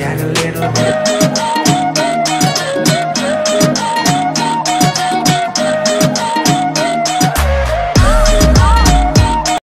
Get a little bit.